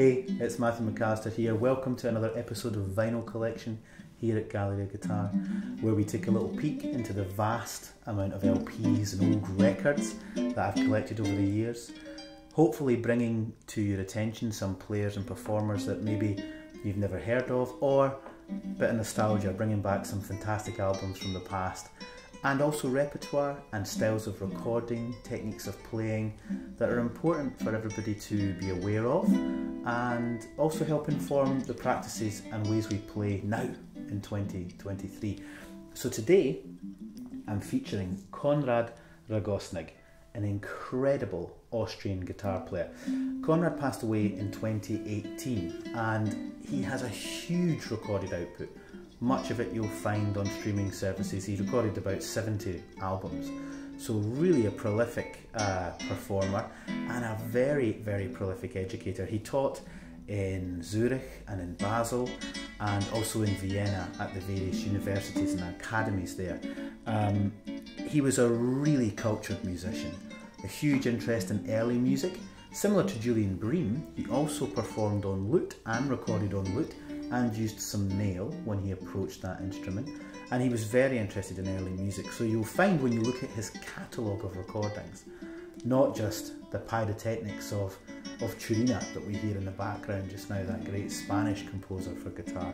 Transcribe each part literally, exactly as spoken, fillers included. Hey, it's Matthew McAllister here. Welcome to another episode of Vinyl Collection here at Gallery of Guitar, where we take a little peek into the vast amount of L Ps and old records that I've collected over the years, hopefully bringing to your attention some players and performers that maybe you've never heard of, or a bit of nostalgia, bringing back some fantastic albums from the past, and also repertoire and styles of recording, techniques of playing that are important for everybody to be aware of and also help inform the practices and ways we play now in twenty twenty-three. So today I'm featuring Konrad Ragossnig, an incredible Austrian guitar player. Konrad passed away in twenty eighteen and he has a huge recorded output. Much of it you'll find on streaming services. He recorded about seventy albums. So really a prolific uh, performer and a very, very prolific educator. He taught in Zurich and in Basel and also in Vienna at the various universities and academies there. Um, he was a really cultured musician, a huge interest in early music. Similar to Julian Bream, he also performed on lute and recorded on lute, and used some nail when he approached that instrument, and he was very interested in early music. So you'll find when you look at his catalogue of recordings, not just the pyrotechnics of, of Turina that we hear in the background just now, that great Spanish composer for guitar,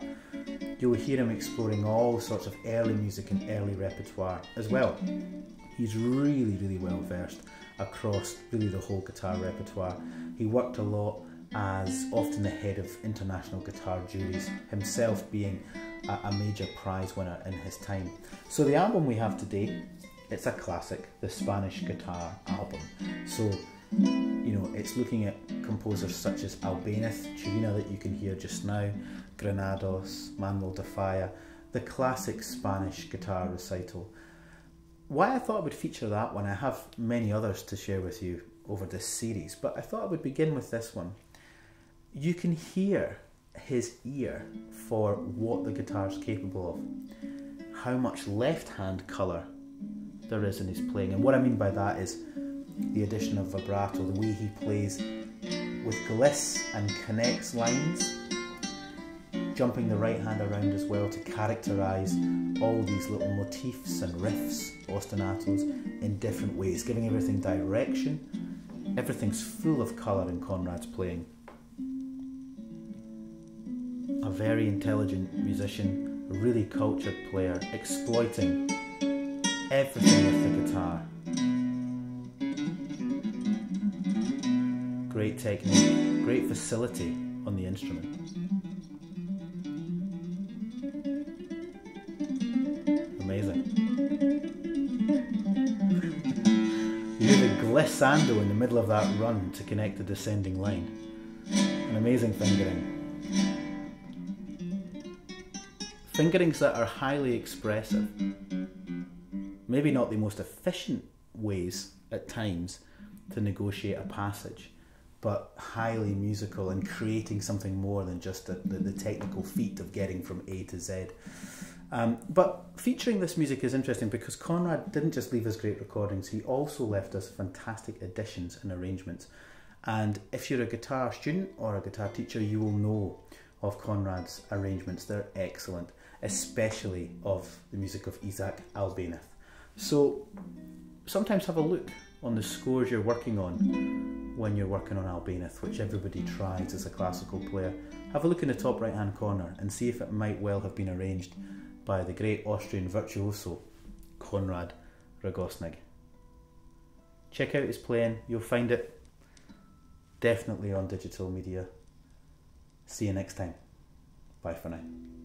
you'll hear him exploring all sorts of early music and early repertoire as well. He's really, really well versed across really the whole guitar repertoire. He worked a lot as often the head of international guitar juries, himself being a major prize winner in his time. So the album we have today, it's a classic, the Spanish Guitar album. So, you know, it's looking at composers such as Albéniz, Turina that you can hear just now, Granados, Manuel de Falla, the classic Spanish guitar recital. Why I thought I would feature that one, I have many others to share with you over this series, but I thought I would begin with this one. You can hear his ear for what the guitar is capable of, how much left-hand colour there is in his playing. And what I mean by that is the addition of vibrato, the way he plays with gliss and connects lines, jumping the right hand around as well to characterise all these little motifs and riffs, ostinatos, in different ways, giving everything direction. Everything's full of colour in Konrad's playing. A very intelligent musician, a really cultured player, exploiting everything with the guitar. Great technique, great facility on the instrument. Amazing. You hear the glissando in the middle of that run to connect the descending line. An amazing fingering. Fingerings that are highly expressive, maybe not the most efficient ways at times to negotiate a passage, but highly musical and creating something more than just the, the, the technical feat of getting from A to Z. Um, but featuring this music is interesting because Konrad didn't just leave us great recordings, he also left us fantastic additions and arrangements. And if you're a guitar student or a guitar teacher, you will know of Konrad's arrangements. They're excellent, especially of the music of Isaac Albéniz. So sometimes have a look on the scores you're working on when you're working on Albéniz, which everybody tries as a classical player. Have a look in the top right hand corner and see if it might well have been arranged by the great Austrian virtuoso Konrad Ragossnig. Check out his playing, you'll find it definitely on digital media. See you next time. Bye for now.